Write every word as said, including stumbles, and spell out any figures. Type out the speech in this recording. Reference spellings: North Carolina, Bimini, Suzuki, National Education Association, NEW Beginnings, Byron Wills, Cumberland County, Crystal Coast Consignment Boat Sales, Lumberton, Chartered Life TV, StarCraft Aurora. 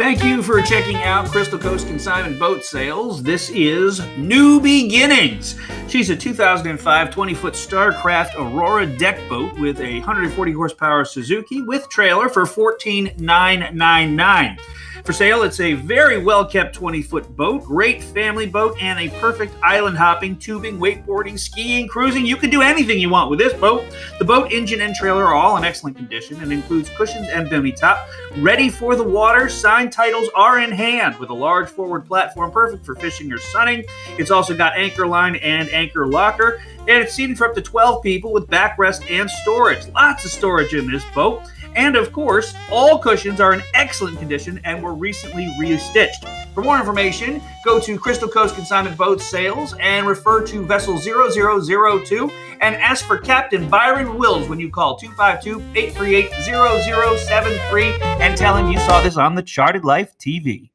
Thank you for checking out Crystal Coast Consignment Boat Sales. This is New Beginnings. She's a two thousand five twenty-foot StarCraft Aurora deck boat with a one hundred forty horsepower Suzuki with trailer for fourteen thousand nine hundred ninety-nine dollars. For sale, it's a very well-kept twenty-foot boat, great family boat, and a perfect island hopping, tubing, wakeboarding, skiing, cruising. You can do anything you want with this boat. The boat, engine, and trailer are all in excellent condition and includes cushions and Bimini top. Ready for the water, signed titles are in hand with a large forward platform perfect for fishing or sunning. It's also got anchor line and anchor locker, and it's seated for up to twelve people with backrest and storage. Lots of storage in this boat. And of course, all cushions are in excellent condition and were recently re-stitched. For more information, go to Crystal Coast Consignment Boat Sales and refer to Vessel zero zero zero two and ask for Captain Byron Wills when you call two five two, eight three eight, zero zero seven three and tell him you saw this on the Chartered Life T V.